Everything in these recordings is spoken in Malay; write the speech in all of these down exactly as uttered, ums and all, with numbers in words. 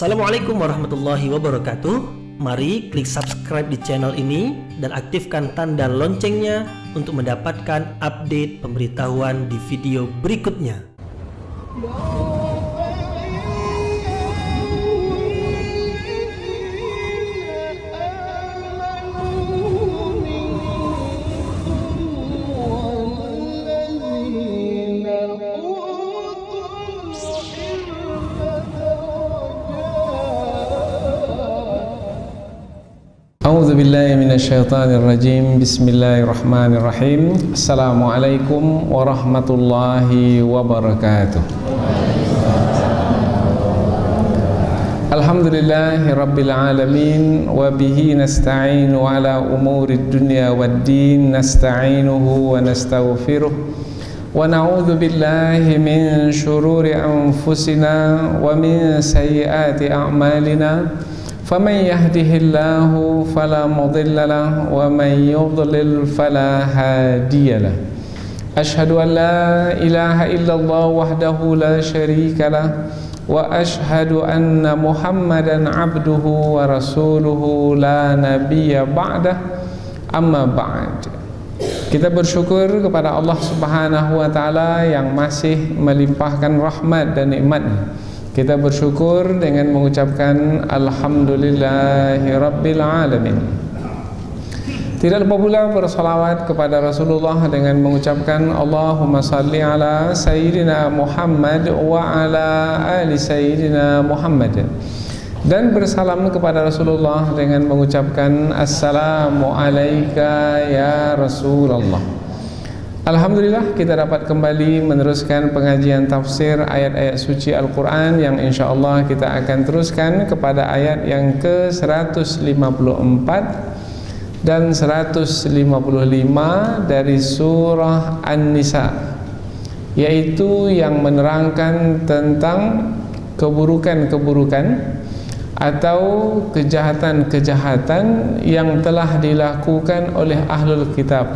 Assalamualaikum warahmatullahi wabarakatuh. Mari klik subscribe di channel ini dan aktifkan tanda loncengnya untuk mendapatkan update pemberitahuan di video berikutnya. A'udzubillahi minasyaitonirrajim. Bismillahirrahmanirrahim. Assalamualaikum warahmatullahi wabarakatuh. Alhamdulillahirabbil alamin wa bihi nasta'inu ala umurid dunya waddin, nasta'inuhu wa nastaghfiruh wa na'udzu billahi min syururi anfusina wa min sayyiati a'malina. فَمَنْ يَهْدِهِ اللَّهُ فَلَا مُضِلَّ لَهُ وَمَنْ يُضْلِلْ فَلَا هَادِيَ لَهُ أَشْهَدُ أَنْ لَا إِلَهَ إِلَّا اللَّهُ وَحْدَهُ لَا شَرِيكَ لَهُ وَأَشْهَدُ أَنَّ مُحَمَّدًا عَبْدُهُ وَرَسُولُهُ لَا نَبِيَّ بَعْدَهُ أَمَّا بَعْدُ. Kita bersyukur kepada Allah Subhanahu wa taala yang masih melimpahkan rahmat dan nikmat-Nya. Kita bersyukur dengan mengucapkan alhamdulillahirabbil alamin. Tidak lupa pula bersolawat kepada Rasulullah dengan mengucapkan Allahumma salli ala sayyidina Muhammad wa ala ali sayyidina Muhammad, dan bersalam kepada Rasulullah dengan mengucapkan assalamu alayka ya Rasulullah. Alhamdulillah, kita dapat kembali meneruskan pengajian tafsir ayat-ayat suci Al-Quran yang insya Allah kita akan teruskan kepada ayat yang ke seratus lima puluh empat dan seratus lima puluh lima dari surah An-Nisa, yaitu yang menerangkan tentang keburukan-keburukan atau kejahatan-kejahatan yang telah dilakukan oleh Ahlul Kitab,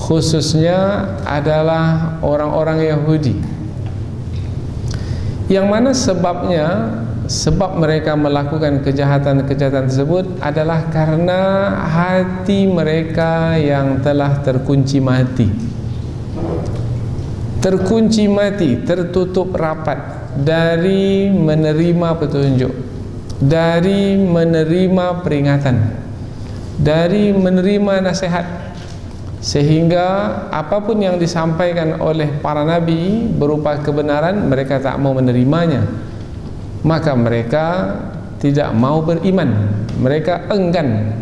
khususnya adalah orang-orang Yahudi, yang mana sebabnya sebab mereka melakukan kejahatan-kejahatan tersebut adalah karena hati mereka yang telah terkunci mati terkunci mati tertutup rapat dari menerima petunjuk, dari menerima peringatan, dari menerima nasihat, sehingga apapun yang disampaikan oleh para nabi berupa kebenaran mereka tak mau menerimanya, maka mereka tidak mau beriman, mereka enggan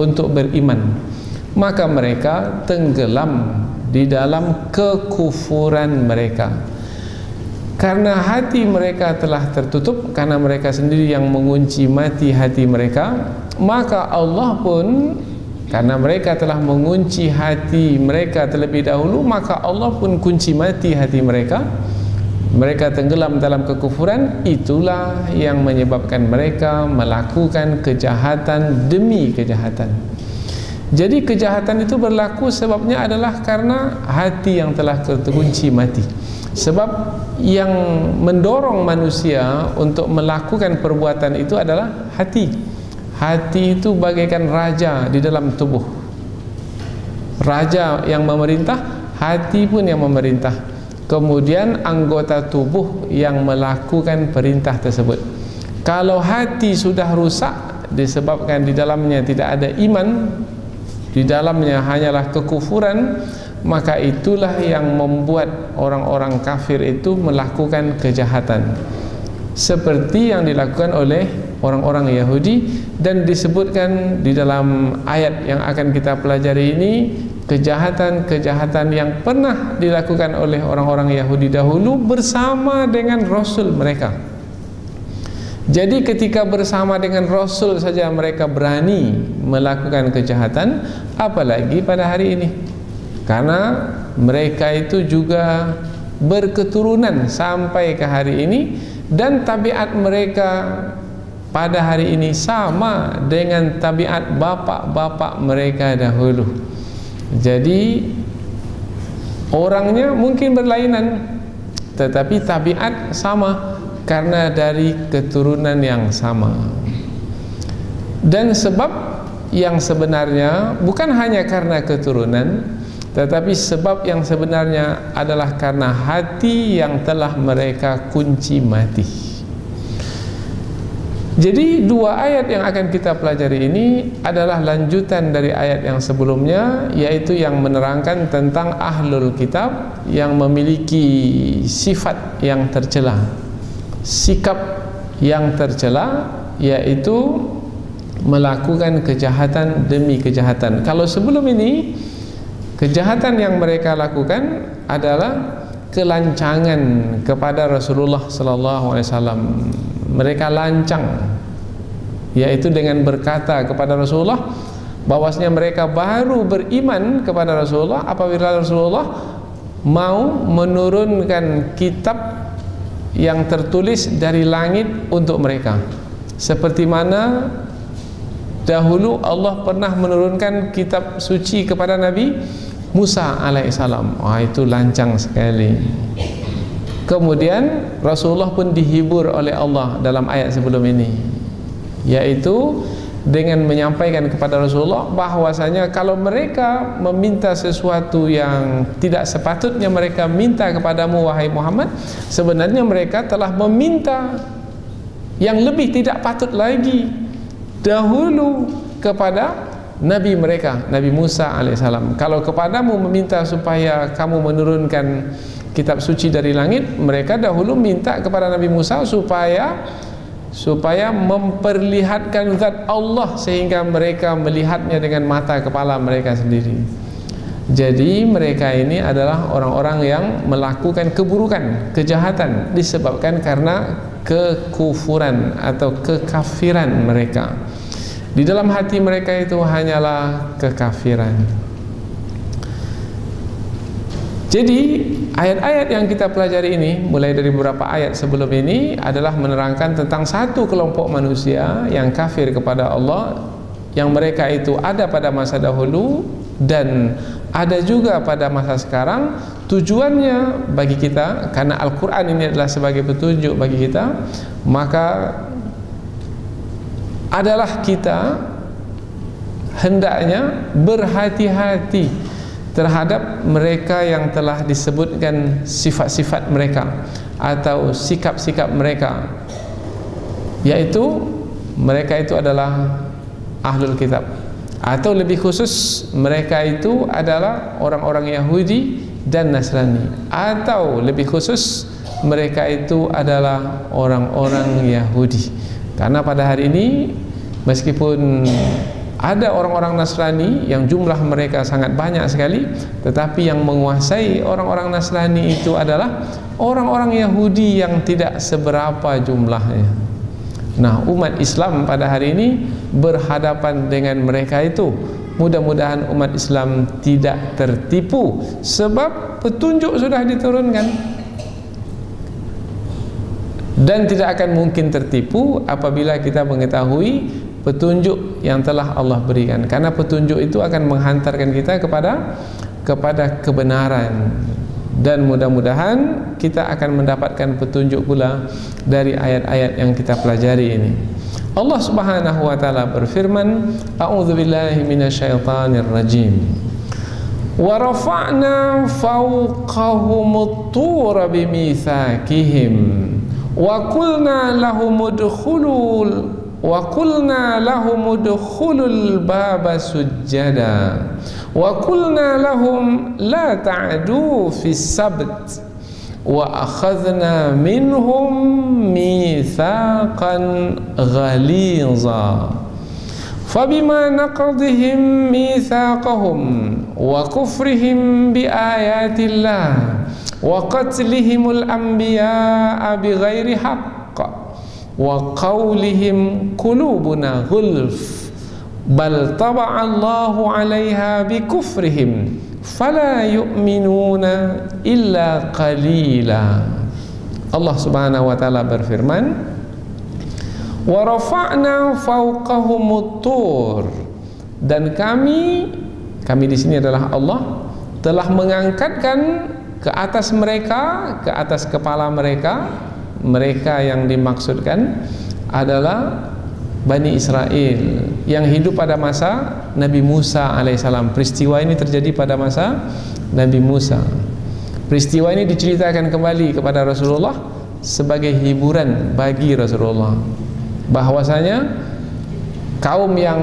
untuk beriman, maka mereka tenggelam di dalam kekufuran mereka karena hati mereka telah tertutup, karena mereka sendiri yang mengunci mati hati mereka. Maka Allah pun, karena mereka telah mengunci hati mereka terlebih dahulu, maka Allah pun kunci mati hati mereka. Mereka tenggelam dalam kekufuran. Itulah yang menyebabkan mereka melakukan kejahatan demi kejahatan. Jadi kejahatan itu berlaku sebabnya adalah karena hati yang telah terkunci mati. Sebab yang mendorong manusia untuk melakukan perbuatan itu adalah hati. Hati itu bagaikan raja di dalam tubuh. Raja yang memerintah, hati pun yang memerintah. Kemudian anggota tubuh yang melakukan perintah tersebut. Kalau hati sudah rusak disebabkan di dalamnya tidak ada iman, di dalamnya hanyalah kekufuran, maka itulah yang membuat orang-orang kafir itu melakukan kejahatan seperti yang dilakukan oleh orang-orang Yahudi. Dan disebutkan di dalam ayat yang akan kita pelajari ini kejahatan-kejahatan yang pernah dilakukan oleh orang-orang Yahudi dahulu bersama dengan Rasul mereka. Jadi ketika bersama dengan Rasul saja mereka berani melakukan kejahatan, apalagi pada hari ini, karena mereka itu juga berketurunan sampai ke hari ini, dan tabiat mereka pada hari ini sama dengan tabiat bapak-bapak mereka dahulu. Jadi orangnya mungkin berlainan, tetapi tabiat sama. karena dari keturunan yang sama. Dan sebab yang sebenarnya bukan hanya karena keturunan, tetapi sebab yang sebenarnya adalah karena hati yang telah mereka kunci mati. Jadi dua ayat yang akan kita pelajari ini adalah lanjutan dari ayat yang sebelumnya, yaitu yang menerangkan tentang Ahlul Kitab yang memiliki sifat yang tercela, sikap yang tercela, yaitu melakukan kejahatan demi kejahatan. Kalau sebelum ini kejahatan yang mereka lakukan adalah kelancangan kepada Rasulullah sallallahu alaihi wasallam. Mereka lancang, yaitu dengan berkata kepada Rasulullah bahwasanya mereka baru beriman kepada Rasulullah apabila Rasulullah mau menurunkan kitab yang tertulis dari langit untuk mereka, seperti mana dahulu Allah pernah menurunkan kitab suci kepada Nabi Musa alaihissalam. Wah, itu lancang sekali. Kemudian Rasulullah pun dihibur oleh Allah dalam ayat sebelum ini, yaitu dengan menyampaikan kepada Rasulullah bahwasanya kalau mereka meminta sesuatu yang tidak sepatutnya mereka minta kepadamu wahai Muhammad, sebenarnya mereka telah meminta yang lebih tidak patut lagi dahulu kepada Nabi mereka, Nabi Musa alaihissalam. Kalau kepadamu meminta supaya kamu menurunkan kitab suci dari langit, mereka dahulu minta kepada Nabi Musa supaya supaya memperlihatkan zat Allah sehingga mereka melihatnya dengan mata kepala mereka sendiri. Jadi mereka ini adalah orang-orang yang melakukan keburukan, kejahatan disebabkan karena kekufuran atau kekafiran mereka. Di dalam hati mereka itu hanyalah kekafiran. Jadi ayat-ayat yang kita pelajari ini, mulai dari beberapa ayat sebelum ini, adalah menerangkan tentang satu kelompok manusia yang kafir kepada Allah, yang mereka itu ada pada masa dahulu dan ada juga pada masa sekarang. Tujuannya bagi kita, karena Al-Quran ini adalah sebagai petunjuk bagi kita, maka adalah kita hendaknya berhati-hati terhadap mereka yang telah disebutkan sifat-sifat mereka atau sikap-sikap mereka, yaitu mereka itu adalah Ahlul Kitab, atau lebih khusus mereka itu adalah orang-orang Yahudi dan Nasrani, atau lebih khusus mereka itu adalah orang-orang Yahudi. Karena pada hari ini meskipun ada orang-orang Nasrani yang jumlah mereka sangat banyak sekali, tetapi yang menguasai orang-orang Nasrani itu adalah orang-orang Yahudi yang tidak seberapa jumlahnya. Nah, umat Islam pada hari ini berhadapan dengan mereka itu. Mudah-mudahan umat Islam tidak tertipu, sebab petunjuk sudah diturunkan dan tidak akan mungkin tertipu apabila kita mengetahui petunjuk yang telah Allah berikan, karena petunjuk itu akan menghantarkan kita kepada kepada kebenaran. Dan mudah-mudahan kita akan mendapatkan petunjuk pula dari ayat-ayat yang kita pelajari ini. Allah Subhanahu wa taala berfirman, a'udzubillahi minasyaitonirrajim. Wa rafa'na fawqahumut tura bimitsakihim wa qulna lahumudkhulul wa qulna lahum udkhulul baba sujjada wa qulna lahum la ta'du fis sabt wa akhadna minhum mitsaqan ghaliza fabima naqdihim mitsaqahum wa kufrihim bi ayatillah wa qatlihimul anbiya bi ghairi haqq wa qawlihim qulubuna ghulf bal taba'a Allahu 'alaiha bi kufrihim fala yu'minuna illa qalila. Allah Subhanahu wa taala berfirman, wa rafa'na fawqahumut tur, dan kami kami di sini adalah Allah telah mengangkatkan ke atas mereka, ke atas kepala mereka, mereka yang dimaksudkan adalah Bani Israil yang hidup pada masa Nabi Musa alaihissalam. Peristiwa ini terjadi pada masa Nabi Musa. Peristiwa ini diceritakan kembali kepada Rasulullah sebagai hiburan bagi Rasulullah, bahwasanya kaum yang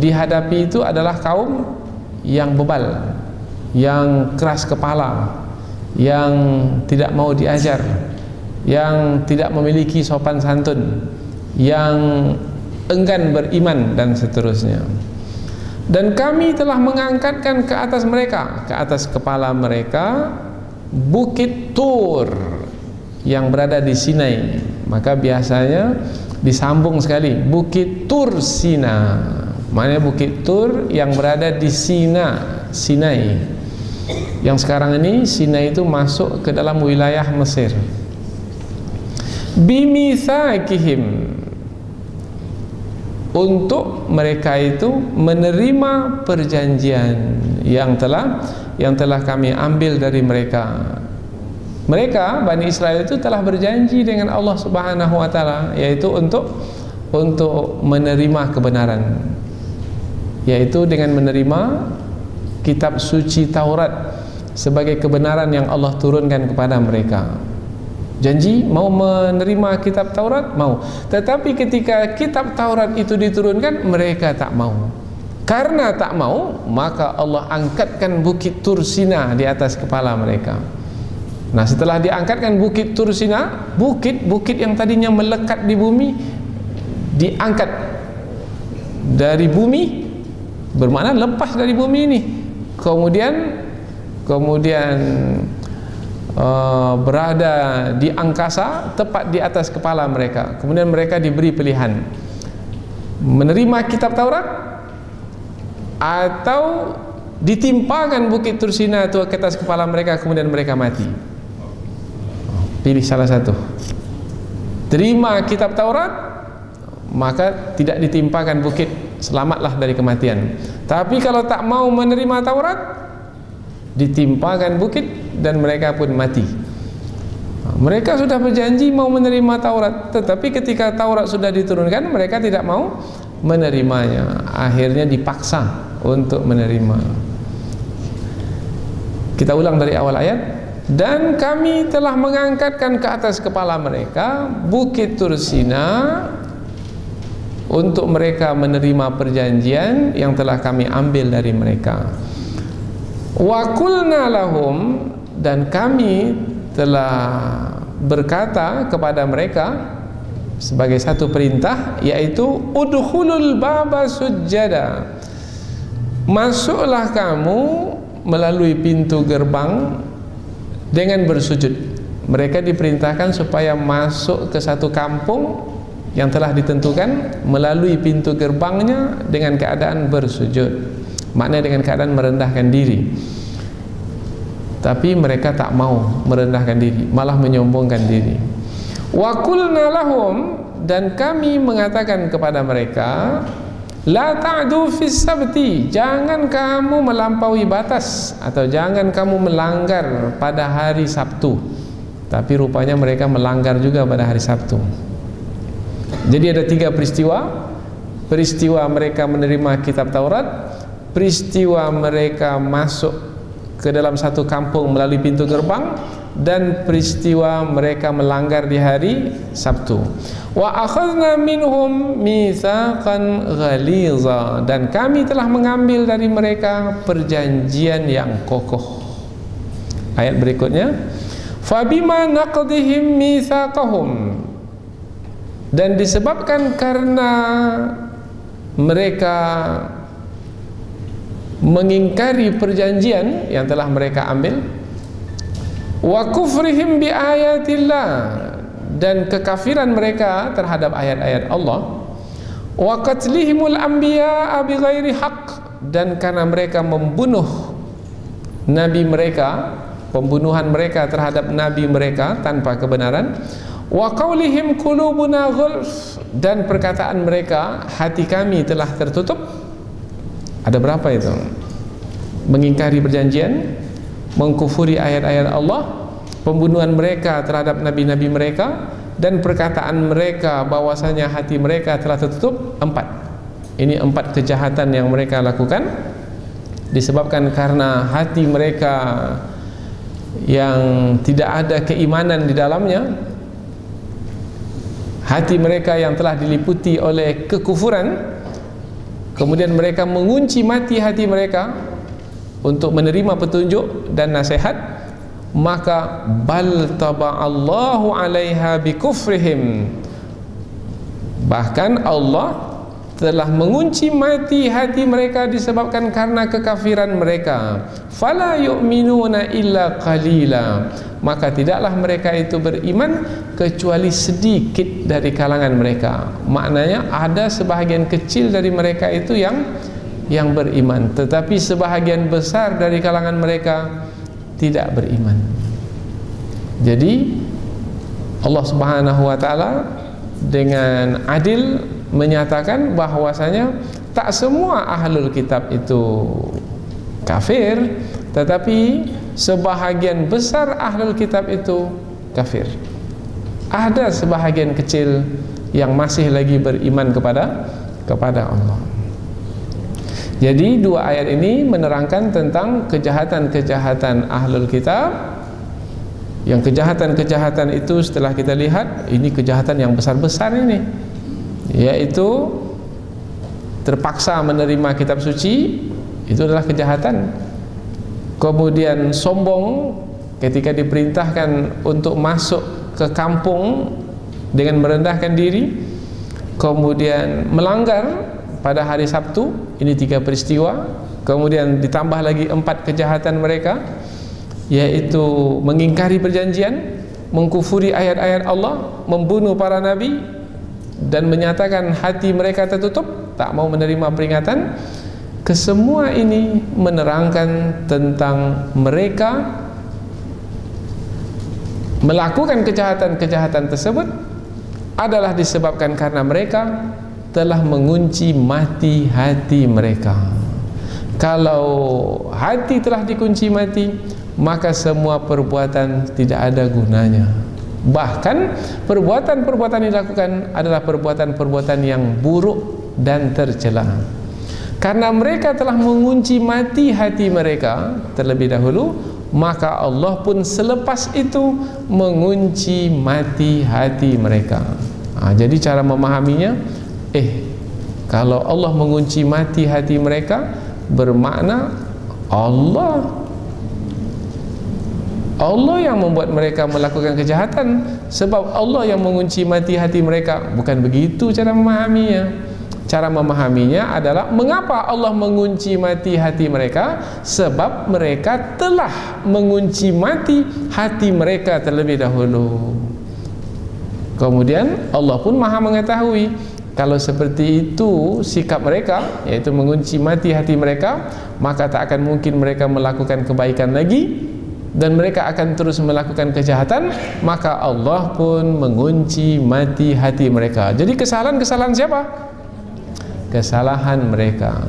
dihadapi itu adalah kaum yang bebal, yang keras kepala, yang tidak mau diajar, yang tidak memiliki sopan santun, yang enggan beriman dan seterusnya. Dan kami telah mengangkatkan ke atas mereka, ke atas kepala mereka, Bukit Tur yang berada di Sinai. Maka biasanya disambung sekali, Bukit Tur Sina, maknanya Bukit Tur yang berada di Sina, Sinai. Yang sekarang ini Sinai itu masuk ke dalam wilayah Mesir. Bimitsakihim, untuk mereka itu menerima perjanjian yang telah yang telah kami ambil dari mereka. Mereka Bani Israil itu telah berjanji dengan Allah Subhanahu wa taala, yaitu untuk untuk menerima kebenaran, yaitu dengan menerima kitab suci Taurat sebagai kebenaran yang Allah turunkan kepada mereka. Janji mau menerima kitab Taurat, mau. Tetapi ketika kitab Taurat itu diturunkan, mereka tak mau. Karena tak mau, maka Allah angkatkan Bukit Tur Sina di atas kepala mereka. Nah, setelah diangkatkan Bukit Tur Sina, bukit-bukit yang tadinya melekat di bumi diangkat dari bumi, bermakna lepas dari bumi ini. Kemudian kemudian Uh, berada di angkasa tepat di atas kepala mereka. Kemudian mereka diberi pilihan menerima kitab Taurat atau ditimpakan Bukit Tur Sina itu ke atas kepala mereka, kemudian mereka mati. Pilih salah satu. Terima kitab Taurat, maka tidak ditimpakan bukit, selamatlah dari kematian. Tapi kalau tak mau menerima Taurat, ditimpakan bukit dan mereka pun mati. Mereka sudah berjanji mau menerima Taurat, tetapi ketika Taurat sudah diturunkan, mereka tidak mau menerimanya. Akhirnya dipaksa untuk menerima. Kita ulang dari awal ayat. Dan kami telah mengangkatkan ke atas kepala mereka Bukit Tur Sina untuk mereka menerima perjanjian yang telah kami ambil dari mereka. Wa qulna lahum, dan kami telah berkata kepada mereka sebagai satu perintah, yaitu udkhulul baba sujjada, masuklah kamu melalui pintu gerbang dengan bersujud. Mereka diperintahkan supaya masuk ke satu kampung yang telah ditentukan melalui pintu gerbangnya dengan keadaan bersujud, maknanya dengan keadaan merendahkan diri. Tapi mereka tak mau merendahkan diri, malah menyombongkan diri. Wa qulna lahum, dan kami mengatakan kepada mereka, la ta'du fis sabti, jangan kamu melampaui batas atau jangan kamu melanggar pada hari Sabtu. Tapi rupanya mereka melanggar juga pada hari Sabtu. Jadi ada tiga peristiwa. Peristiwa mereka menerima kitab Taurat, peristiwa mereka masuk ke dalam satu kampung melalui pintu gerbang, dan peristiwa mereka melanggar di hari Sabtu. Wa akhadna minhum mitsaqan ghaliza, dan kami telah mengambil dari mereka perjanjian yang kokoh. Ayat berikutnya, fabima naqdihim mitsaqahum, dan disebabkan karena mereka mengingkari perjanjian yang telah mereka ambil, wa kufrihim bi ayatillah, dan kekafiran mereka terhadap ayat-ayat Allah, wa qatlihimul anbiya bi ghairi haqq, dan karena mereka membunuh nabi mereka, pembunuhan mereka terhadap nabi mereka tanpa kebenaran, wa qaulihim qulubuna ghulf, dan perkataan mereka, hati kami telah tertutup. Ada berapa itu? Mengingkari perjanjian, mengkufuri ayat-ayat Allah, pembunuhan mereka terhadap nabi-nabi mereka, dan perkataan mereka bahwasanya hati mereka telah tertutup. Empat. Ini empat kejahatan yang mereka lakukan disebabkan karena hati mereka yang tidak ada keimanan di dalamnya, hati mereka yang telah diliputi oleh kekufuran, kemudian mereka mengunci mati hati mereka untuk menerima petunjuk dan nasihat. Maka bal taba'allahu 'alaiha bikufrihim, bahkan Allah telah mengunci mati hati mereka disebabkan karena kekafiran mereka. Fala yu'minuna illa qalila, maka tidaklah mereka itu beriman kecuali sedikit dari kalangan mereka. Maknanya ada sebahagian kecil dari mereka itu yang yang beriman, tetapi sebahagian besar dari kalangan mereka tidak beriman. Jadi Allah Subhanahu wa ta'ala dengan adil menyatakan bahwasanya tak semua ahlul kitab itu kafir, tetapi sebahagian besar ahlul kitab itu kafir. Ada sebahagian kecil yang masih lagi beriman kepada kepada Allah. Jadi dua ayat ini menerangkan tentang kejahatan-kejahatan ahlul kitab. Yang kejahatan-kejahatan itu setelah kita lihat, ini kejahatan yang besar-besar ini, yaitu terpaksa menerima kitab suci, itu adalah kejahatan. Kemudian sombong ketika diperintahkan untuk masuk ke kampung dengan merendahkan diri. Kemudian melanggar pada hari Sabtu, ini tiga peristiwa. Kemudian ditambah lagi empat kejahatan mereka, yaitu mengingkari perjanjian, mengkufuri ayat-ayat Allah, membunuh para nabi, dan menyatakan hati mereka tertutup, tak mau menerima peringatan. Kesemua ini menerangkan tentang mereka melakukan kejahatan-kejahatan tersebut adalah disebabkan karena mereka telah mengunci mati hati mereka. Kalau hati telah dikunci mati, maka semua perbuatan tidak ada gunanya. Bahkan perbuatan-perbuatan yang dilakukan adalah perbuatan-perbuatan yang buruk dan tercela. Karena mereka telah mengunci mati hati mereka terlebih dahulu, maka Allah pun selepas itu mengunci mati hati mereka. Nah, jadi cara memahaminya, Eh, kalau Allah mengunci mati hati mereka, bermakna Allah Allah yang membuat mereka melakukan kejahatan, sebab Allah yang mengunci mati hati mereka. Bukan begitu cara memahaminya. Cara memahaminya adalah mengapa Allah mengunci mati hati mereka, sebab mereka telah mengunci mati hati mereka terlebih dahulu. Kemudian Allah pun maha mengetahui. Kalau seperti itu sikap mereka, yaitu mengunci mati hati mereka, maka tak akan mungkin mereka melakukan kebaikan lagi, dan mereka akan terus melakukan kejahatan. Maka Allah pun mengunci mati hati mereka. Jadi kesalahan-kesalahan siapa? Kesalahan mereka.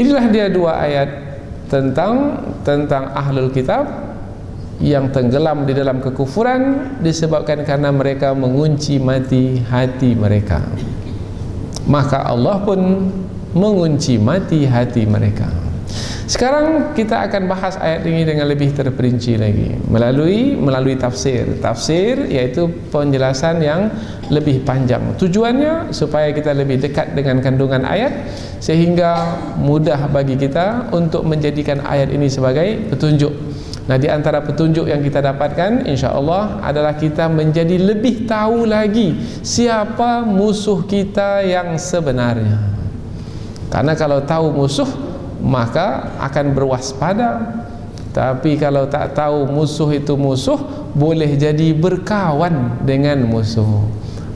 Inilah dia dua ayat tentang tentang ahlul kitab yang tenggelam di dalam kekufuran disebabkan karena mereka mengunci mati hati mereka. Maka Allah pun mengunci mati hati mereka. Sekarang kita akan bahas ayat ini dengan lebih terperinci lagi melalui melalui tafsir. Tafsir yaitu penjelasan yang lebih panjang. Tujuannya supaya kita lebih dekat dengan kandungan ayat, sehingga mudah bagi kita untuk menjadikan ayat ini sebagai petunjuk. Nah, di antara petunjuk yang kita dapatkan insya Allah adalah kita menjadi lebih tahu lagi siapa musuh kita yang sebenarnya. Karena kalau tahu musuh, maka akan berwaspada. Tapi kalau tak tahu musuh itu musuh, boleh jadi berkawan dengan musuh.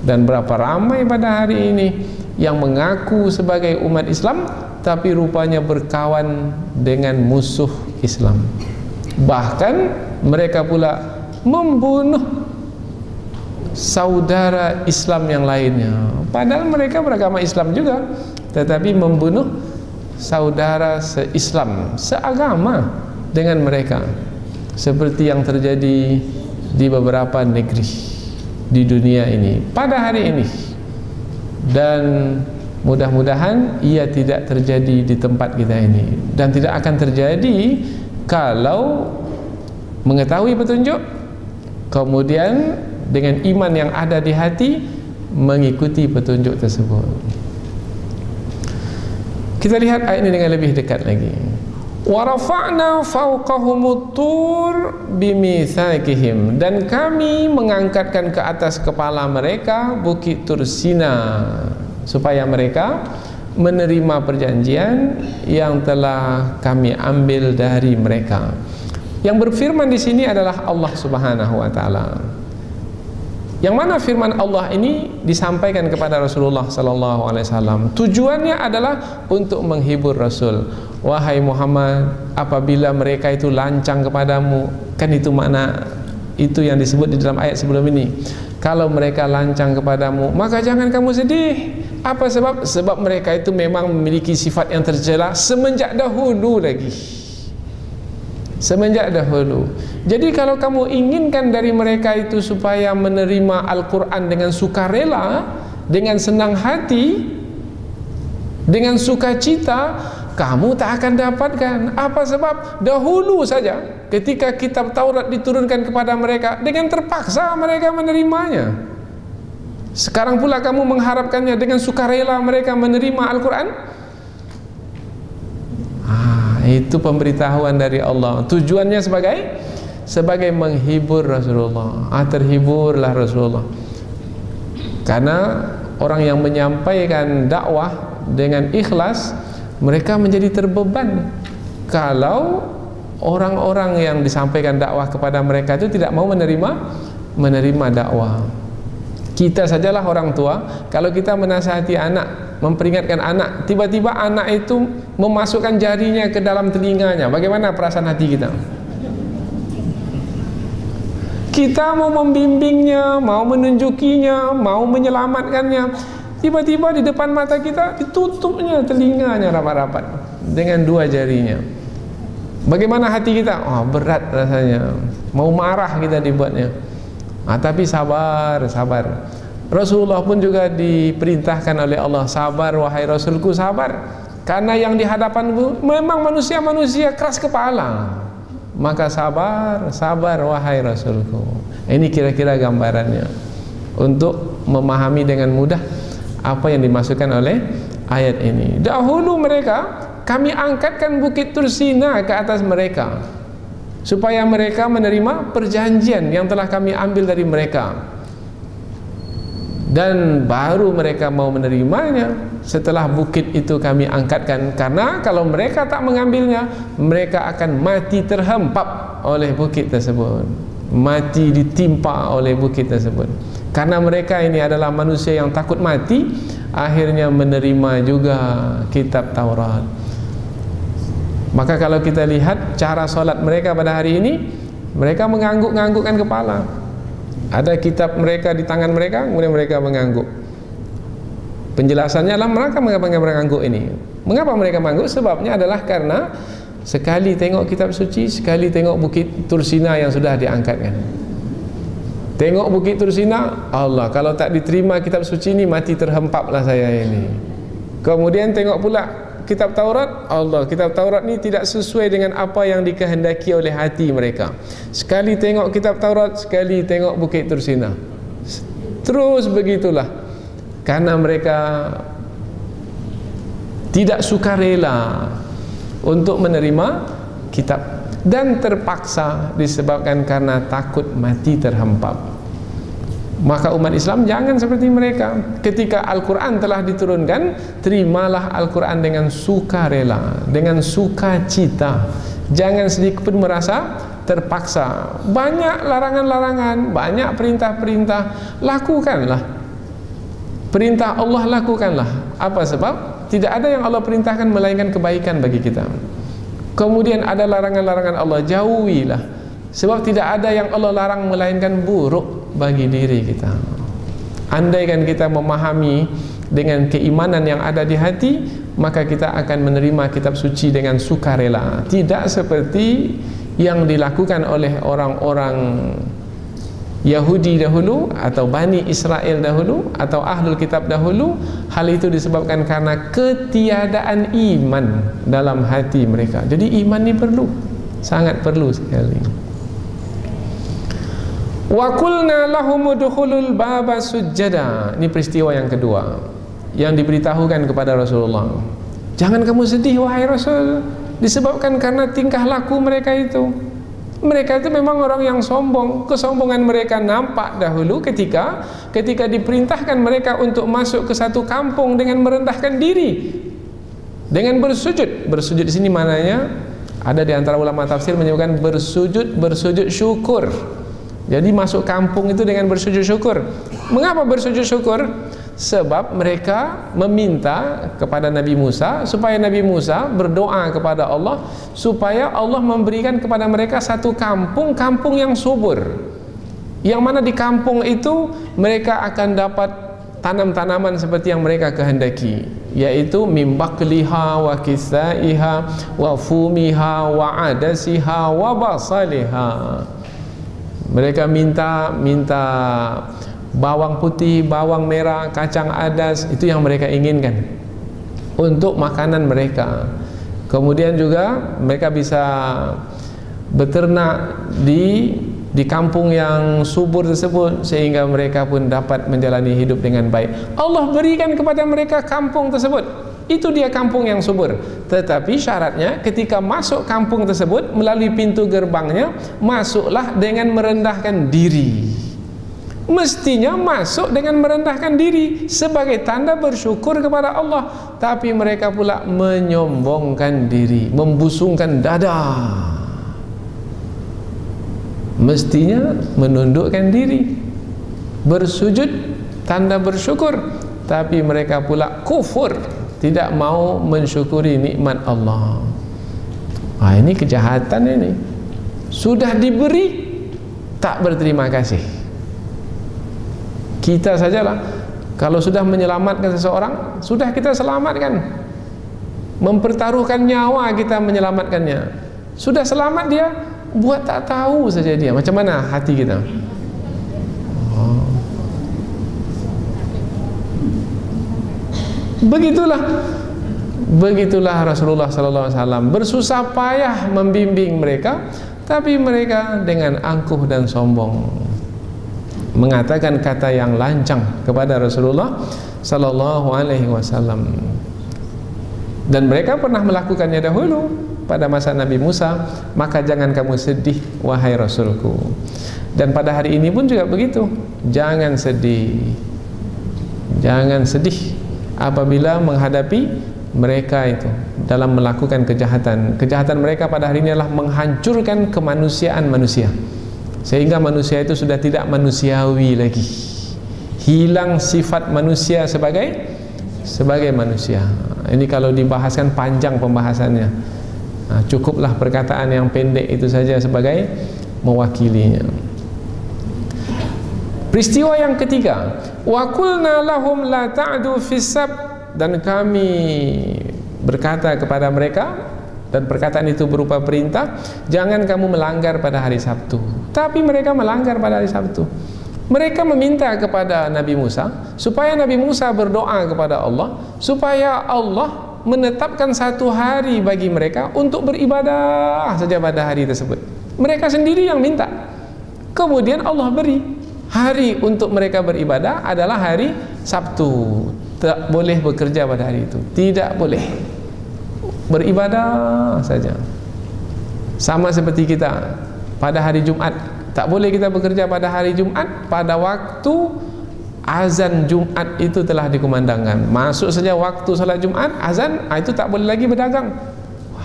Dan berapa ramai pada hari ini yang mengaku sebagai umat Islam, tapi rupanya berkawan dengan musuh Islam. Bahkan mereka pula membunuh saudara Islam yang lainnya. Padahal mereka beragama Islam juga, tetapi membunuh saudara se-Islam, seagama dengan mereka, seperti yang terjadi di beberapa negeri. di dunia ini pada hari ini, dan mudah-mudahan ia tidak terjadi di tempat kita ini, dan tidak akan terjadi kalau mengetahui petunjuk, kemudian dengan iman yang ada di hati mengikuti petunjuk tersebut. Kita lihat ayat ini dengan lebih dekat lagi. Wa rafa'na fawqahumut tur bimithaqihim, dan kami mengangkatkan ke atas kepala mereka Bukit Tur Sinai, supaya mereka menerima perjanjian yang telah kami ambil dari mereka. Yang berfirman di sini adalah Allah Subhanahu wa taala. Yang mana firman Allah ini disampaikan kepada Rasulullah sallallahu alaihi wasallam. Tujuannya adalah untuk menghibur Rasul. Wahai Muhammad, apabila mereka itu lancang kepadamu, kan itu makna itu yang disebut di dalam ayat sebelum ini. Kalau mereka lancang kepadamu, maka jangan kamu sedih. Apa sebab? Sebab mereka itu memang memiliki sifat yang tercela semenjak dahulu lagi. Semenjak dahulu. Jadi kalau kamu inginkan dari mereka itu supaya menerima Al-Quran dengan sukarela, dengan senang hati, dengan sukacita, kamu tak akan dapatkan. Apa sebab? Dahulu saja ketika kitab Taurat diturunkan kepada mereka, dengan terpaksa mereka menerimanya. Sekarang pula kamu mengharapkannya dengan sukarela mereka menerima Al-Quran. Ah, itu pemberitahuan dari Allah. Tujuannya sebagai sebagai menghibur Rasulullah. Ah, terhiburlah Rasulullah. Karena orang yang menyampaikan dakwah dengan ikhlas, mereka menjadi terbeban kalau orang-orang yang disampaikan dakwah kepada mereka itu tidak mau menerima menerima dakwah. Kita sajalah orang tua, kalau kita menasihati anak, memperingatkan anak, tiba-tiba anak itu memasukkan jarinya ke dalam telinganya, bagaimana perasaan hati kita? Kita mau membimbingnya, mau menunjukinya, mau menyelamatkannya, tiba-tiba di depan mata kita ditutupnya telinganya rapat-rapat dengan dua jarinya. Bagaimana hati kita? Oh, berat rasanya. Mau marah kita dibuatnya. Ah, tapi sabar, sabar. Rasulullah pun juga diperintahkan oleh Allah, sabar wahai Rasulku, sabar. Karena yang di hadapanmu memang manusia-manusia keras kepala. Maka sabar, sabar wahai Rasulku. Ini kira-kira gambarannya untuk memahami dengan mudah apa yang dimasukkan oleh ayat ini. Dahulu mereka, kami angkatkan Bukit Tur Sinai ke atas mereka supaya mereka menerima perjanjian yang telah kami ambil dari mereka, dan baru mereka mau menerimanya setelah bukit itu kami angkatkan. Karena kalau mereka tak mengambilnya, mereka akan mati terhempap oleh bukit tersebut, mati ditimpa oleh bukit tersebut. Karena mereka ini adalah manusia yang takut mati, akhirnya menerima juga kitab Taurat. Maka kalau kita lihat cara solat mereka pada hari ini, mereka mengangguk-anggukkan kepala. Ada kitab mereka di tangan mereka, kemudian mereka mengangguk. Penjelasannya adalah mereka mengangguk ini. Mengapa mereka mengangguk? Sebabnya adalah karena sekali tengok kitab suci, sekali tengok Bukit Tur Sinai yang sudah diangkatkan, tengok Bukit Tur Sinai, Allah, kalau tak diterima kitab suci ini, mati terhempaplah saya ini. Kemudian tengok pula kitab Taurat, Allah, kitab Taurat ini tidak sesuai dengan apa yang dikehendaki oleh hati mereka. Sekali tengok kitab Taurat, sekali tengok Bukit Tur Sinai. Terus begitulah. Karena mereka tidak sukarela untuk menerima kitab, dan terpaksa disebabkan karena takut mati terhempap. Maka umat Islam jangan seperti mereka. Ketika Al-Quran telah diturunkan, terimalah Al-Quran dengan sukarela, dengan sukacita. Jangan sedikit pun merasa terpaksa. Banyak larangan-larangan, banyak perintah-perintah, lakukanlah. Perintah Allah lakukanlah. Apa sebab? Tidak ada yang Allah perintahkan melainkan kebaikan bagi kita. Kemudian ada larangan-larangan Allah, jauhilah. Sebab tidak ada yang Allah larang melainkan buruk bagi diri kita. Andaikan kita memahami dengan keimanan yang ada di hati, maka kita akan menerima kitab suci dengan sukarela. Tidak seperti yang dilakukan oleh orang-orang Yahudi dahulu atau Bani Israil dahulu atau Ahlul Kitab dahulu, hal itu disebabkan karena ketiadaan iman dalam hati mereka. Jadi iman ini perlu, sangat perlu sekali. Wa qulna lahum udkhulul baba sujjada. Ini peristiwa yang kedua yang diberitahukan kepada Rasulullah. Jangan kamu sedih wahai Rasul, disebabkan karena tingkah laku mereka itu. Mereka itu memang orang yang sombong. Kesombongan mereka nampak dahulu ketika ketika diperintahkan mereka untuk masuk ke satu kampung dengan merendahkan diri, dengan bersujud. Bersujud di sini mananya? Ada di antara ulama tafsir menyebutkan bersujud bersujud syukur. Jadi masuk kampung itu dengan bersujud syukur. Mengapa bersujud syukur? Sebab mereka meminta kepada Nabi Musa supaya Nabi Musa berdoa kepada Allah supaya Allah memberikan kepada mereka satu kampung, kampung yang subur, yang mana di kampung itu mereka akan dapat tanam-tanaman seperti yang mereka kehendaki, yaitu mimbakliha wa kisaiha wa fumiha wa adasiha wa basaliha. Mereka minta minta bawang putih, bawang merah, kacang adas, itu yang mereka inginkan untuk makanan mereka. Kemudian juga mereka bisa beternak di di kampung yang subur tersebut sehingga mereka pun dapat menjalani hidup dengan baik. Allah berikan kepada mereka kampung tersebut. Itu dia kampung yang subur. Tetapi syaratnya ketika masuk kampung tersebut melalui pintu gerbangnya, masuklah dengan merendahkan diri. Mestinya masuk dengan merendahkan diri sebagai tanda bersyukur kepada Allah, tapi mereka pula menyombongkan diri, membusungkan dada. Mestinya menundukkan diri, bersujud tanda bersyukur, tapi mereka pula kufur, tidak mau mensyukuri nikmat Allah. Nah, ini kejahatan ini. Sudah diberi tak berterima kasih. Kita sajalah kalau sudah menyelamatkan seseorang, sudah kita selamatkan, mempertaruhkan nyawa kita menyelamatkannya, sudah selamat dia, buat tak tahu saja dia, macam mana hati kita? Oh. Begitulah Begitulah Rasulullah shallallahu alaihi wasallam bersusah payah membimbing mereka, tapi mereka dengan angkuh dan sombong mengatakan kata yang lancang kepada Rasulullah Sallallahu Alaihi Wasallam. Dan mereka pernah melakukannya dahulu pada masa Nabi Musa. Maka jangan kamu sedih wahai Rasulku. Dan pada hari ini pun juga begitu. Jangan sedih, jangan sedih apabila menghadapi mereka itu dalam melakukan kejahatan. Kejahatan mereka pada hari ini adalah menghancurkan kemanusiaan manusia, sehingga manusia itu sudah tidak manusiawi lagi, hilang sifat manusia sebagai sebagai manusia. Ini kalau dibahaskan panjang pembahasannya, nah, cukuplah perkataan yang pendek itu saja sebagai mewakilinya. Peristiwa yang ketiga, wa qulna lahum la ta'du fisab, dan kami berkata kepada mereka, dan perkataan itu berupa perintah, jangan kamu melanggar pada hari Sabtu. Tapi mereka melanggar pada hari Sabtu. Mereka meminta kepada Nabi Musa supaya Nabi Musa berdoa kepada Allah supaya Allah menetapkan satu hari bagi mereka untuk beribadah saja pada hari tersebut. Mereka sendiri yang minta, kemudian Allah beri. Hari untuk mereka beribadah adalah hari Sabtu. Tak boleh bekerja pada hari itu, tidak boleh, beribadah saja. Sama seperti kita pada hari Jumat, tak boleh kita bekerja pada hari Jumat. Pada waktu azan Jumat itu telah dikumandangkan, masuk saja waktu salat Jumat, azan, itu tak boleh lagi berdagang.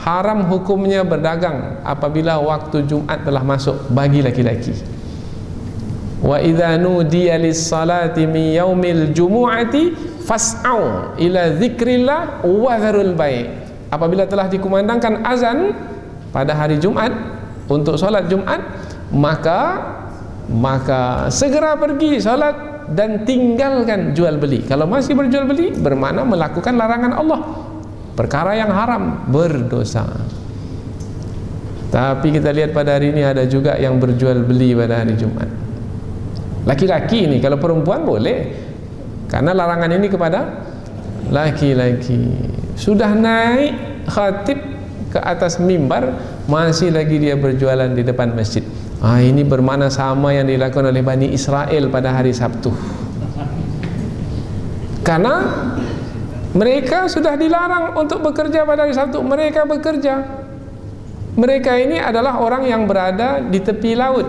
Haram hukumnya berdagang apabila waktu Jumat telah masuk bagi laki-laki. Wa idza nudiya lis-salati min yaumil jumu'ati fas'au ila dzikrillah wa dzarul bai'. Apabila telah dikumandangkan azan pada hari Jumat untuk solat Jumat, maka maka segera pergi solat dan tinggalkan jual beli. Kalau masih berjual beli, bermakna melakukan larangan Allah, perkara yang haram, berdosa. Tapi kita lihat pada hari ini ada juga yang berjual beli pada hari Jumat. Laki-laki ni, kalau perempuan boleh, karena larangan ini kepada laki-laki. Sudah naik khatib ke atas mimbar, masih lagi dia berjualan di depan masjid. Ah, ini bermakna sama yang dilakukan oleh Bani Israil pada hari Sabtu, karena mereka sudah dilarang untuk bekerja pada hari Sabtu. Mereka bekerja. Mereka ini adalah orang yang berada di tepi laut.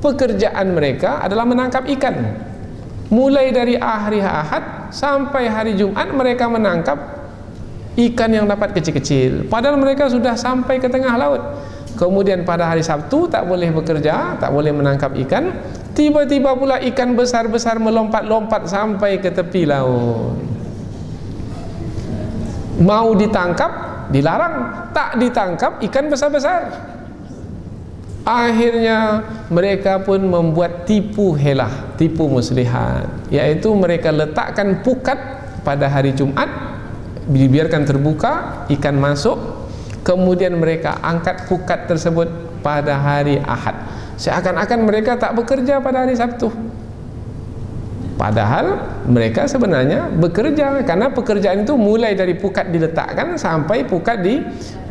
Pekerjaan mereka adalah menangkap ikan. Mulai dari hari Ahad sampai hari Jumat mereka menangkap ikan yang dapat kecil-kecil, padahal mereka sudah sampai ke tengah laut. Kemudian pada hari Sabtu tak boleh bekerja, tak boleh menangkap ikan. Tiba-tiba pula ikan besar-besar melompat-lompat sampai ke tepi laut. Mau ditangkap, dilarang. Tak ditangkap, ikan besar-besar. Akhirnya mereka pun membuat tipu helah, tipu muslihat, yaitu mereka letakkan pukat pada hari Jumat, dibiarkan terbuka, ikan masuk. Kemudian mereka angkat pukat tersebut pada hari Ahad. Seakan-akan mereka tak bekerja pada hari Sabtu, padahal mereka sebenarnya bekerja, karena pekerjaan itu mulai dari pukat diletakkan sampai pukat di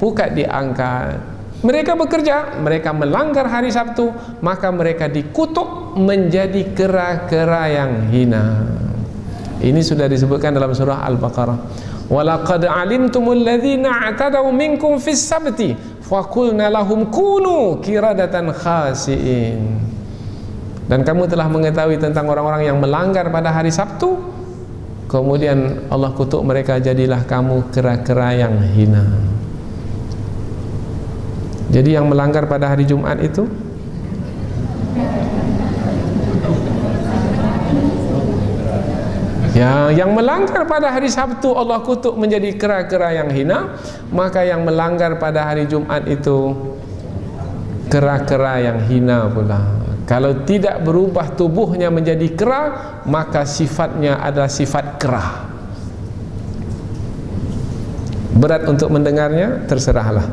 pukat diangkat. Mereka bekerja, mereka melanggar hari Sabtu, maka mereka dikutuk menjadi kera-kera yang hina. Ini sudah disebutkan dalam surah Al-Baqarah. Walaqad alimtumul ladzina atadaw minkum fis sabti faqulna lahum kunu qiradatan khasiin. Dan kamu telah mengetahui tentang orang-orang yang melanggar pada hari Sabtu, kemudian Allah kutuk mereka, jadilah kamu kera-kera yang hina. Jadi yang melanggar pada hari Jumat itu ya, yang melanggar pada hari Sabtu Allah kutuk menjadi kera-kera yang hina, maka yang melanggar pada hari Jumat itu kera-kera yang hina pula. Kalau tidak berubah tubuhnya menjadi kera, maka sifatnya adalah sifat kera. Berat untuk mendengarnya, terserahlah.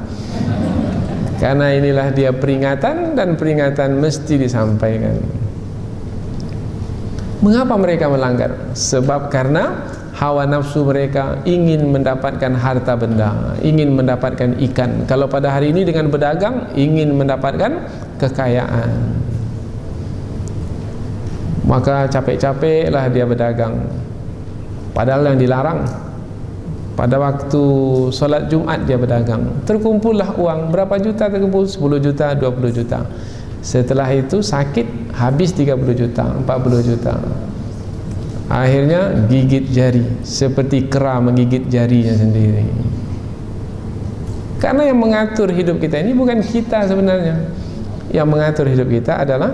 Karena inilah dia peringatan, dan peringatan mesti disampaikan. Mengapa mereka melanggar? Sebab karena hawa nafsu mereka ingin mendapatkan harta benda, ingin mendapatkan ikan. Kalau pada hari ini dengan berdagang, ingin mendapatkan kekayaan. Maka capek-capeklah dia berdagang, padahal yang dilarang. Pada waktu solat Jumat dia berdagang. Terkumpullah uang, berapa juta terkumpul? sepuluh juta, dua puluh juta. Setelah itu sakit, habis tiga puluh juta, empat puluh juta. Akhirnya gigit jari, seperti kera menggigit jarinya sendiri. Karena yang mengatur hidup kita ini bukan kita sebenarnya. Yang mengatur hidup kita adalah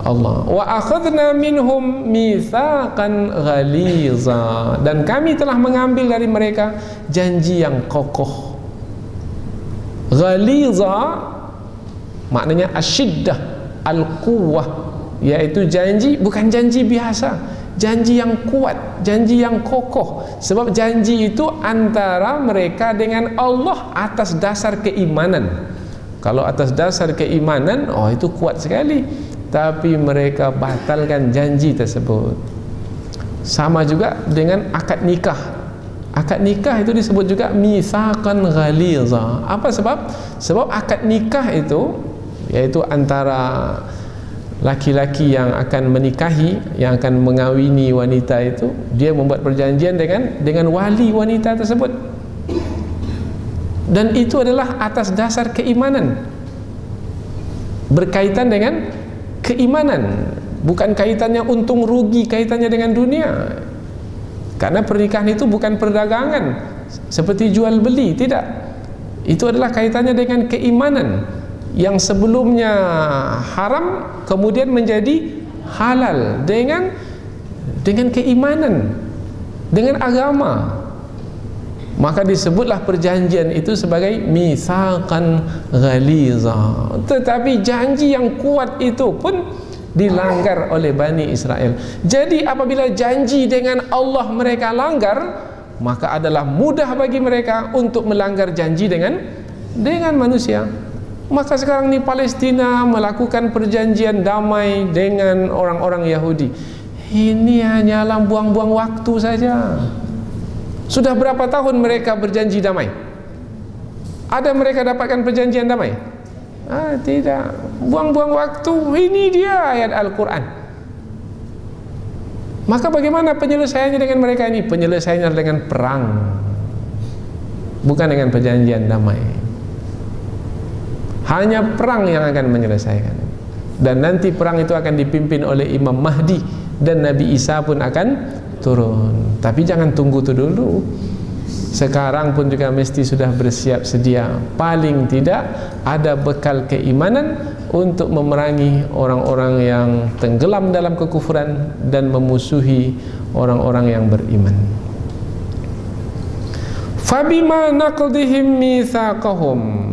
Allah. Wa akhadna minhum mitsaqan ghaliza, dan kami telah mengambil dari mereka janji yang kokoh. Ghaliza maknanya asyiddah al-quwwah, yaitu janji, bukan janji biasa, janji yang kuat, janji yang kokoh. Sebab janji itu antara mereka dengan Allah atas dasar keimanan. Kalau atas dasar keimanan, oh itu kuat sekali. Tapi mereka batalkan janji tersebut. Sama juga dengan akad nikah. Akad nikah itu disebut juga mitsaqan ghaliza. Apa sebab? Sebab akad nikah itu, yaitu antara laki-laki yang akan menikahi, yang akan mengawini wanita itu, dia membuat perjanjian dengan dengan wali wanita tersebut, dan itu adalah atas dasar keimanan, berkaitan dengan keimanan, bukan kaitannya untung rugi, kaitannya dengan dunia. Karena pernikahan itu bukan perdagangan seperti jual beli, tidak. Itu adalah kaitannya dengan keimanan, yang sebelumnya haram kemudian menjadi halal dengan dengan keimanan, dengan agama. Maka disebutlah perjanjian itu sebagai mitsaqan ghaliza. Tetapi janji yang kuat itu pun dilanggar oleh Bani Israel. Jadi apabila janji dengan Allah mereka langgar, maka adalah mudah bagi mereka untuk melanggar janji dengan dengan manusia. Maka sekarang ini Palestina melakukan perjanjian damai dengan orang-orang Yahudi. Ini hanyalah buang-buang waktu saja. Sudah berapa tahun mereka berjanji damai? Ada mereka dapatkan perjanjian damai? Ah, tidak. Buang-buang waktu. Ini dia ayat Al-Quran. Maka bagaimana penyelesaiannya dengan mereka ini? Penyelesaiannya dengan perang, bukan dengan perjanjian damai. Hanya perang yang akan menyelesaikan. Dan nanti perang itu akan dipimpin oleh Imam Mahdi, dan Nabi Isa pun akan turun. Tapi jangan tunggu itu dulu. Sekarang pun juga mesti sudah bersiap sedia, paling tidak ada bekal keimanan untuk memerangi orang-orang yang tenggelam dalam kekufuran dan memusuhi orang-orang yang beriman. Fabima naqdihim mitsaqahum.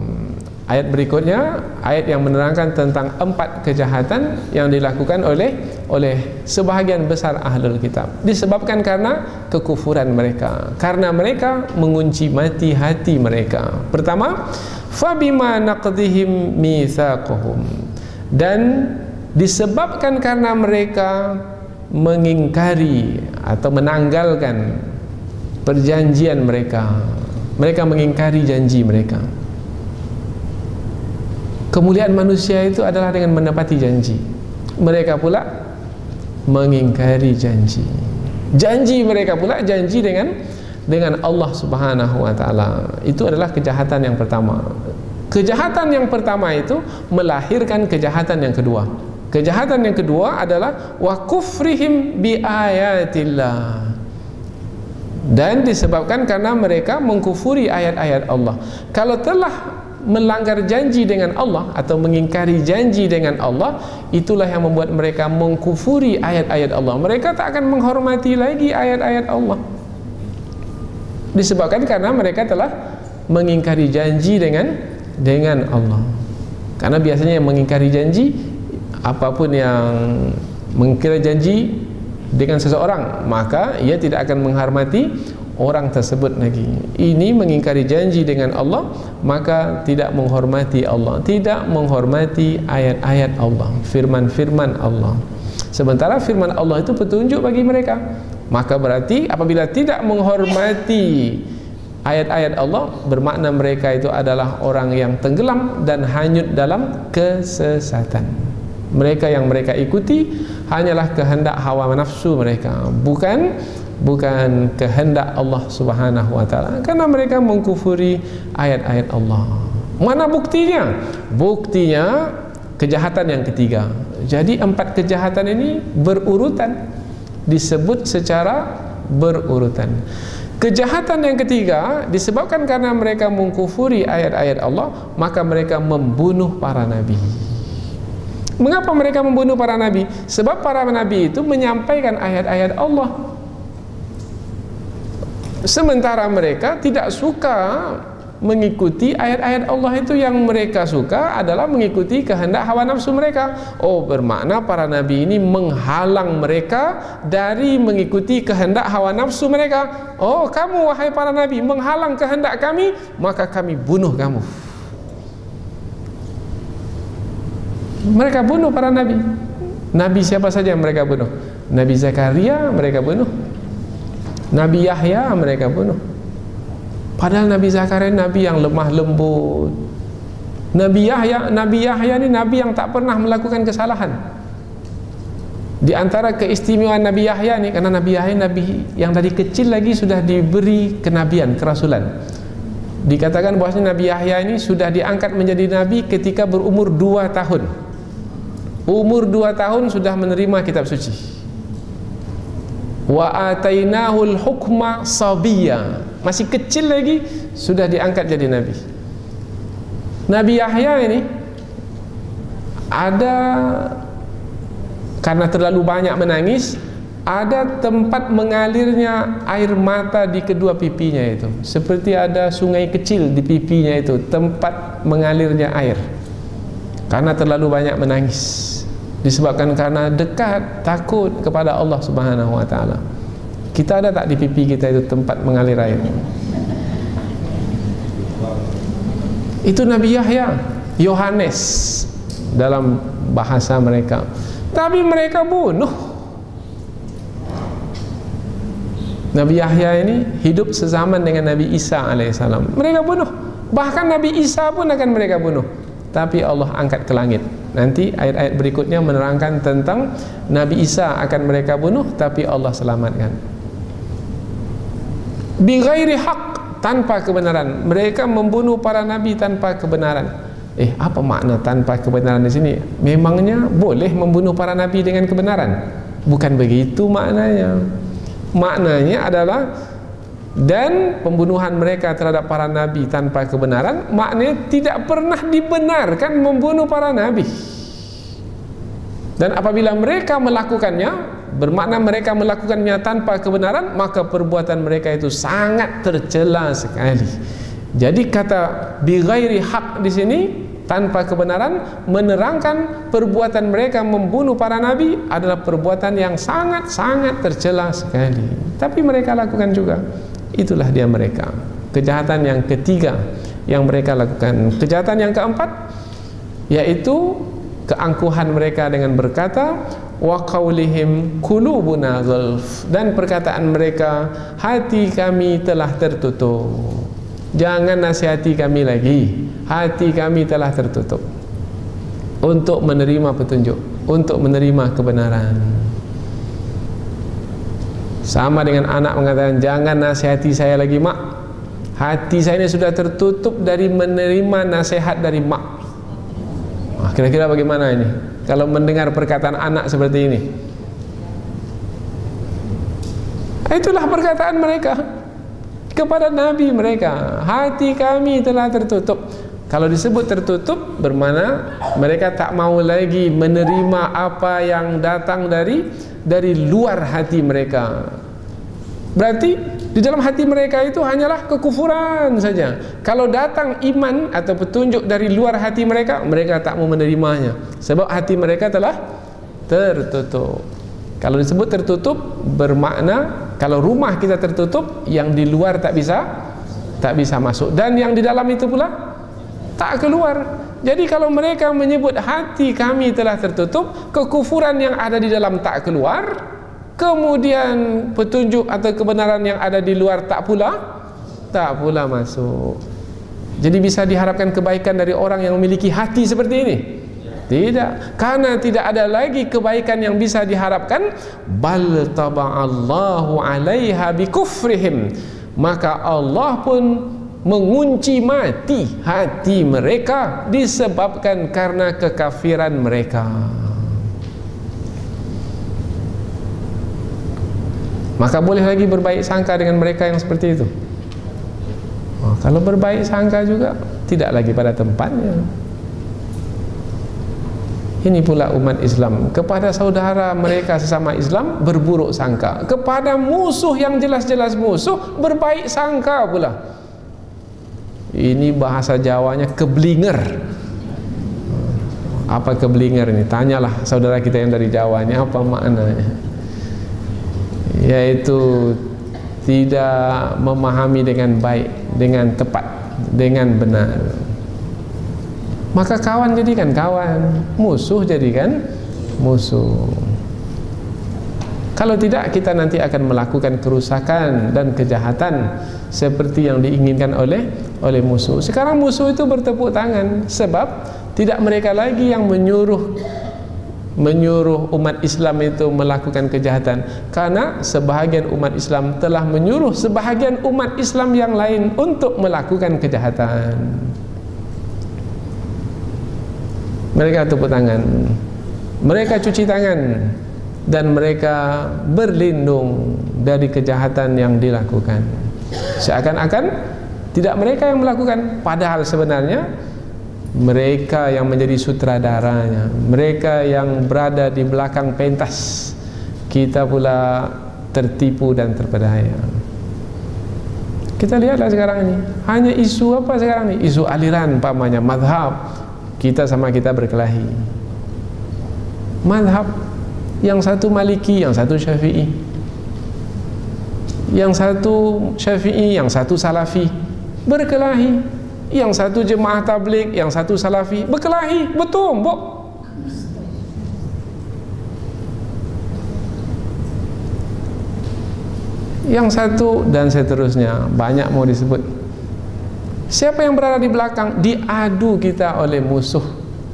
Ayat berikutnya, ayat yang menerangkan tentang empat kejahatan yang dilakukan oleh oleh sebahagian besar Ahlul Kitab. Disebabkan karena kekufuran mereka, karena mereka mengunci mati hati mereka. Pertama, fabima naqdihim mitsaqahum. Dan disebabkan karena mereka mengingkari atau menanggalkan perjanjian mereka. Mereka mengingkari janji mereka. Kemuliaan manusia itu adalah dengan menepati janji. Mereka pula mengingkari janji. Janji mereka pula janji dengan dengan Allah Subhanahu wa taala. Itu adalah kejahatan yang pertama. Kejahatan yang pertama itu melahirkan kejahatan yang kedua. Kejahatan yang kedua adalah wa kufrihim bi ayatillah. Dan disebabkan karena mereka mengkufuri ayat-ayat Allah. Kalau telah melanggar janji dengan Allah atau mengingkari janji dengan Allah, itulah yang membuat mereka mengkufuri ayat-ayat Allah. Mereka tak akan menghormati lagi ayat-ayat Allah, disebabkan karena mereka telah mengingkari janji dengan dengan Allah. Karena biasanya yang mengingkari janji, apapun yang mengingkari janji dengan seseorang, maka ia tidak akan menghormati orang tersebut lagi. Ini mengingkari janji dengan Allah, maka tidak menghormati Allah, tidak menghormati ayat-ayat Allah, firman-firman Allah. Sementara firman Allah itu petunjuk bagi mereka. Maka berarti apabila tidak menghormati ayat-ayat Allah, bermakna mereka itu adalah orang yang tenggelam dan hanyut dalam kesesatan. Mereka yang mereka ikuti hanyalah kehendak hawa nafsu mereka, bukan bukan kehendak Allah Subhanahu wa taala. Karena mereka mengkufuri ayat-ayat Allah. Mana buktinya? Buktinya kejahatan yang ketiga. Jadi empat kejahatan ini berurutan, disebut secara berurutan. Kejahatan yang ketiga disebabkan karena mereka mengkufuri ayat-ayat Allah, maka mereka membunuh para nabi. Mengapa mereka membunuh para nabi? Sebab para nabi itu menyampaikan ayat-ayat Allah. Sementara mereka tidak suka mengikuti ayat-ayat Allah itu. Yang mereka suka adalah mengikuti kehendak hawa nafsu mereka. Oh, bermakna para nabi ini menghalang mereka dari mengikuti kehendak hawa nafsu mereka. Oh, kamu wahai para nabi menghalang kehendak kami, maka kami bunuh kamu. Mereka bunuh para nabi. Nabi siapa saja mereka bunuh. Nabi Zakaria mereka bunuh, Nabi Yahya mereka bunuh. Padahal Nabi Zakaria nabi yang lemah lembut. Nabi Yahya, Nabi Yahya ini nabi yang tak pernah melakukan kesalahan. Di antara keistimewaan Nabi Yahya ini, karena Nabi Yahya nabi yang dari kecil lagi sudah diberi kenabian, kerasulan. Dikatakan bahwasanya Nabi Yahya ini sudah diangkat menjadi nabi ketika berumur dua tahun. Umur dua tahun sudah menerima kitab suci. Wa atainahul hukma sabiyya. Masih kecil lagi sudah diangkat jadi nabi. Nabi Yahya ini ada, karena terlalu banyak menangis, ada tempat mengalirnya air mata di kedua pipinya itu. Seperti ada sungai kecil di pipinya itu, tempat mengalirnya air, karena terlalu banyak menangis. Disebabkan karena dekat, takut kepada Allah Subhanahu wa taala. Kita ada tak di pipi kita itu tempat mengalir air? Itu Nabi Yahya. Yohanes dalam bahasa mereka, tapi mereka bunuh. Nabi Yahya ini hidup sezaman dengan Nabi Isa alaihissalam, mereka bunuh. Bahkan Nabi Isa pun akan mereka bunuh, tapi Allah angkat ke langit. Nanti ayat-ayat berikutnya menerangkan tentang Nabi Isa akan mereka bunuh, tapi Allah selamatkan. Bi ghairi haq, tanpa kebenaran. Mereka membunuh para nabi tanpa kebenaran. Eh, apa makna tanpa kebenaran di sini? Memangnya boleh membunuh para nabi dengan kebenaran? Bukan begitu maknanya. Maknanya adalah dan pembunuhan mereka terhadap para nabi tanpa kebenaran, maknanya tidak pernah dibenarkan membunuh para nabi. Dan apabila mereka melakukannya, bermakna mereka melakukannya tanpa kebenaran, maka perbuatan mereka itu sangat tercela sekali. Jadi kata bi ghairi haq di sini, tanpa kebenaran, menerangkan perbuatan mereka membunuh para nabi adalah perbuatan yang sangat-sangat tercela sekali. Tapi mereka lakukan juga. Itulah dia mereka. Kejahatan yang ketiga yang mereka lakukan. Kejahatan yang keempat yaitu keangkuhan mereka dengan berkata wa qaulihim qulubuna ghulf, dan perkataan mereka hati kami telah tertutup. Jangan nasihati kami lagi, hati kami telah tertutup untuk menerima petunjuk, untuk menerima kebenaran. Sama dengan anak mengatakan, jangan nasihati saya lagi mak, hati saya ini sudah tertutup dari menerima nasihat dari mak. Kira-kira bagaimana ini kalau mendengar perkataan anak seperti ini? Itulah perkataan mereka kepada nabi mereka, hati kami telah tertutup. Kalau disebut tertutup, bermakna mereka tak mau lagi menerima apa yang datang dari dari luar hati mereka. Berarti di dalam hati mereka itu hanyalah kekufuran saja. Kalau datang iman atau petunjuk dari luar hati mereka, mereka tak mau menerimanya, sebab hati mereka telah tertutup. Kalau disebut tertutup, bermakna kalau rumah kita tertutup, yang di luar tak bisa tak bisa masuk, dan yang di dalam itu pula tak keluar. Jadi kalau mereka menyebut hati kami telah tertutup, kekufuran yang ada di dalam tak keluar, kemudian petunjuk atau kebenaran yang ada di luar tak pula tak pula masuk. Jadi bisa diharapkan kebaikan dari orang yang memiliki hati seperti ini? Tidak, karena tidak ada lagi kebaikan yang bisa diharapkan. Bal taba'allahu 'alaiha bikufrihim, maka Allah pun mengunci mati hati mereka disebabkan karena kekafiran mereka. Maka boleh lagi berbaik sangka dengan mereka yang seperti itu? Oh, kalau berbaik sangka juga tidak lagi pada tempatnya. Ini pula umat Islam, kepada saudara mereka sesama Islam berburuk sangka, kepada musuh yang jelas-jelas musuh berbaik sangka pula. Ini bahasa Jawanya keblinger. Apa keblinger ini? Tanyalah saudara kita yang dari Jawanya, apa maknanya? Yaitu tidak memahami dengan baik, dengan tepat, dengan benar. Maka kawan jadikan kawan, musuh jadikan musuh. Kalau tidak, kita nanti akan melakukan kerusakan dan kejahatan seperti yang diinginkan oleh oleh musuh. Sekarang musuh itu bertepuk tangan, sebab tidak mereka lagi yang menyuruh menyuruh umat Islam itu melakukan kejahatan, karena sebahagian umat Islam telah menyuruh sebahagian umat Islam yang lain untuk melakukan kejahatan. Mereka tepuk tangan, mereka cuci tangan, dan mereka berlindung dari kejahatan yang dilakukan. Seakan-akan tidak mereka yang melakukan, padahal sebenarnya mereka yang menjadi sutradaranya, mereka yang berada di belakang pentas. Kita pula tertipu dan terpedaya. Kita lihatlah sekarang ini, hanya isu apa sekarang ini? Isu aliran, pamannya madhab. Kita sama kita berkelahi madhab. Yang satu Maliki, yang satu Syafi'i. Yang satu Syafi'i, yang satu Salafi. Berkelahi. Yang satu jemaah tabligh, yang satu salafi, berkelahi, bertumbuk. Yang satu dan seterusnya, banyak mau disebut. Siapa yang berada di belakang? Diadu kita oleh musuh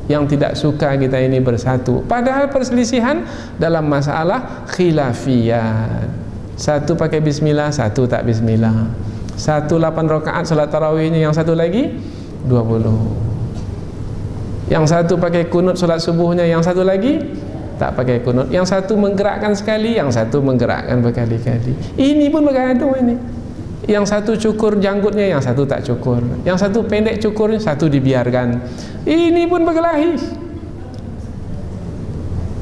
yang tidak suka kita ini bersatu. Padahal perselisihan dalam masalah khilafiyah. Satu pakai bismillah, satu tak bismillah. Satu lapan rakaat salat tarawihnya, yang satu lagi dua puluh. Yang satu pakai kunut salat subuhnya, yang satu lagi tak pakai kunut. Yang satu menggerakkan sekali, yang satu menggerakkan berkali-kali. Ini pun bergaduh ini. Yang satu cukur janggutnya, yang satu tak cukur. Yang satu pendek cukurnya, satu dibiarkan. Ini pun berkelahi.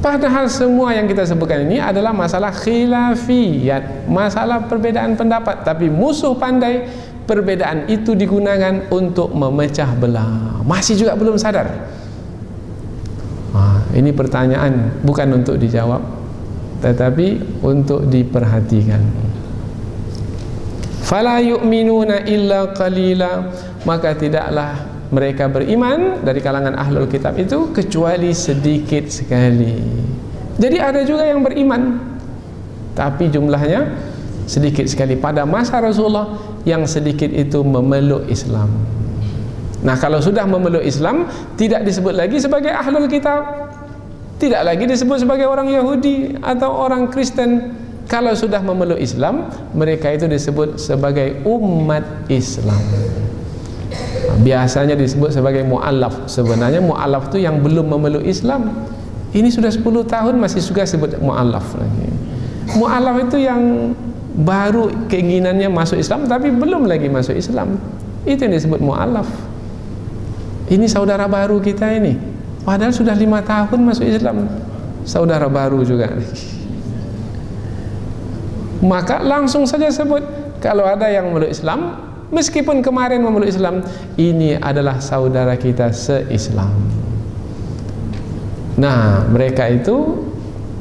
Padahal semua yang kita sebutkan ini adalah masalah khilafiyat, masalah perbedaan pendapat. Tapi musuh pandai perbedaan itu digunakan untuk memecah belah. Masih juga belum sadar. Nah, ini pertanyaan bukan untuk dijawab, tetapi untuk diperhatikan. Fala yu'minuna illa qalila, maka tidaklah mereka beriman dari kalangan ahlul kitab itu kecuali sedikit sekali. Jadi ada juga yang beriman, tapi jumlahnya sedikit sekali. Pada masa Rasulullah yang sedikit itu memeluk Islam. Nah, kalau sudah memeluk Islam, tidak disebut lagi sebagai ahlul kitab, tidak lagi disebut sebagai orang Yahudi atau orang Kristen. Kalau sudah memeluk Islam, mereka itu disebut sebagai umat Islam. Biasanya disebut sebagai mu'alaf. Sebenarnya mu'alaf itu yang belum memeluk Islam. Ini sudah sepuluh tahun masih suka sebut mu'alaf. Mu'alaf itu yang baru keinginannya masuk Islam tapi belum lagi masuk Islam, itu yang disebut mu'alaf. Ini saudara baru kita ini, padahal sudah lima tahun masuk Islam, saudara baru juga. Maka langsung saja sebut kalau ada yang memeluk Islam, meskipun kemarin memeluk Islam, ini adalah saudara kita se-Islam. Nah, mereka itu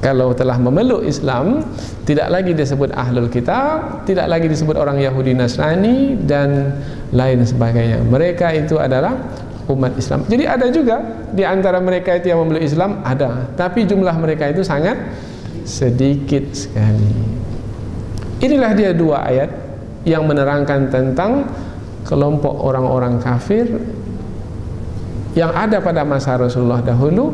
kalau telah memeluk Islam, tidak lagi disebut ahlul kitab, tidak lagi disebut orang Yahudi Nasrani dan lain sebagainya. Mereka itu adalah umat Islam. Jadi ada juga di antara mereka itu yang memeluk Islam, ada, tapi jumlah mereka itu sangat sedikit sekali. Inilah dia dua ayat yang menerangkan tentang kelompok orang-orang kafir yang ada pada masa Rasulullah dahulu.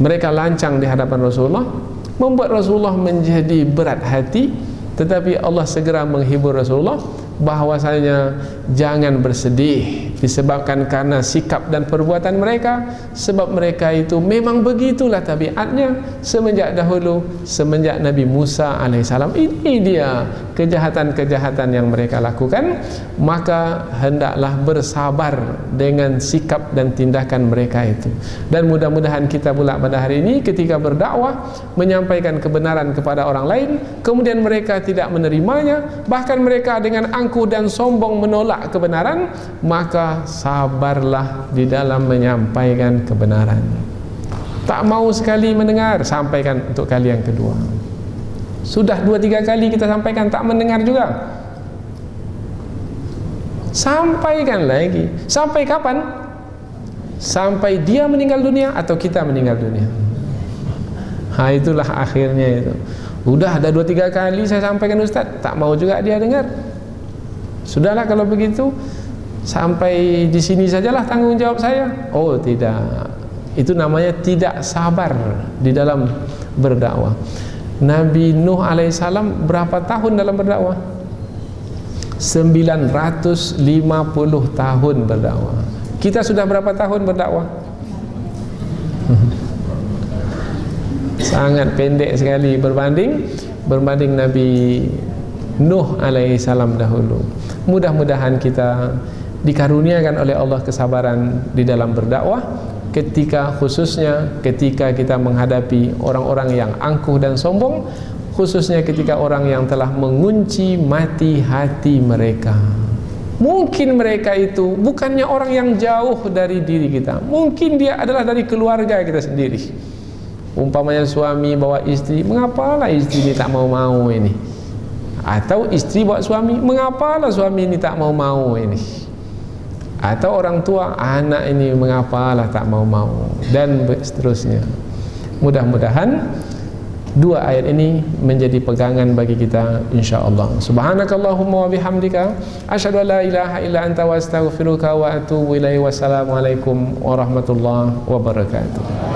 Mereka lancang di hadapan Rasulullah, membuat Rasulullah menjadi berat hati, tetapi Allah segera menghibur Rasulullah bahwasanya jangan bersedih disebabkan karena sikap dan perbuatan mereka, sebab mereka itu memang begitulah tabiatnya semenjak dahulu, semenjak Nabi Musa alaihissalam. Ini dia kejahatan-kejahatan yang mereka lakukan, maka hendaklah bersabar dengan sikap dan tindakan mereka itu. Dan mudah-mudahan kita pula pada hari ini ketika berdakwah menyampaikan kebenaran kepada orang lain, kemudian mereka tidak menerimanya, bahkan mereka dengan angkuh dan sombong menolak kebenaran, maka sabarlah di dalam menyampaikan kebenaran. Tak mau sekali mendengar, sampaikan untuk kali yang kedua. Sudah dua tiga kali kita sampaikan, tak mendengar juga, sampaikan lagi. Sampai kapan? Sampai dia meninggal dunia atau kita meninggal dunia. Ha, itulah akhirnya itu. Udah ada dua tiga kali saya sampaikan Ustaz, tak mau juga dia dengar. Sudahlah kalau begitu, sampai di sini sajalah tanggung jawab saya. Oh tidak, itu namanya tidak sabar di dalam berdakwah. Nabi Nuh alaihissalam berapa tahun dalam berdakwah? sembilan ratus lima puluh tahun berdakwah. Kita sudah berapa tahun berdakwah? Sangat pendek sekali berbanding berbanding Nabi Nuh alaihissalam dahulu. Mudah-mudahan kita dikaruniakan oleh Allah kesabaran di dalam berdakwah, ketika khususnya ketika kita menghadapi orang-orang yang angkuh dan sombong, khususnya ketika orang yang telah mengunci mati hati mereka. Mungkin mereka itu bukannya orang yang jauh dari diri kita, mungkin dia adalah dari keluarga kita sendiri. Umpamanya suami bawa istri, mengapalah istri ini tak mau-mau ini? Atau istri bawa suami, mengapalah suami ini tak mau-mau ini? Atau orang tua, anak ini mengapalah tak mau-mau, dan seterusnya. Mudah-mudahan dua ayat ini menjadi pegangan bagi kita, insyaAllah. Subhanakallahumma wa bihamdika, asyhadu an la ilaha illa anta wa astaghfiruka wa atubu ilaih. Wassalamualaikum warahmatullahi wabarakatuh.